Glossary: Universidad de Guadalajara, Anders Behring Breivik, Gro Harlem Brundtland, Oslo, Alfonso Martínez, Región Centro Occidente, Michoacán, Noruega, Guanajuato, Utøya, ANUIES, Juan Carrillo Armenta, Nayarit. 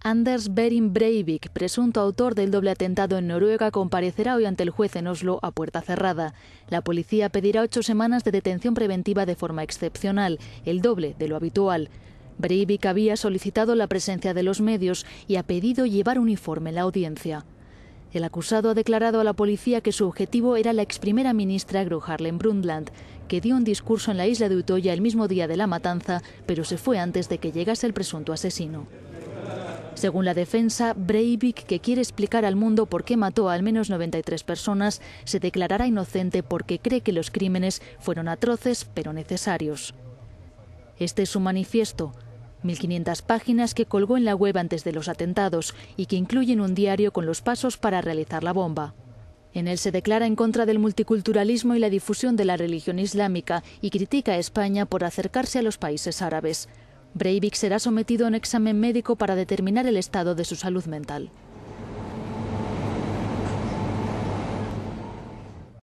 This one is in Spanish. Anders Behring Breivik, presunto autor del doble atentado en Noruega, comparecerá hoy ante el juez en Oslo a puerta cerrada. La policía pedirá 8 semanas de detención preventiva de forma excepcional, el doble de lo habitual. Breivik había solicitado la presencia de los medios y ha pedido llevar uniforme en la audiencia. El acusado ha declarado a la policía que su objetivo era la exprimera ministra Gro Harlem Brundtland, que dio un discurso en la isla de Utøya el mismo día de la matanza, pero se fue antes de que llegase el presunto asesino. Según la defensa, Breivik, que quiere explicar al mundo por qué mató a al menos 93 personas, se declarará inocente porque cree que los crímenes fueron atroces pero necesarios. Este es su manifiesto, 1.500 páginas que colgó en la web antes de los atentados y que incluyen un diario con los pasos para realizar la bomba. En él se declara en contra del multiculturalismo y la difusión de la religión islámica y critica a España por acercarse a los países árabes. Breivik será sometido a un examen médico para determinar el estado de su salud mental.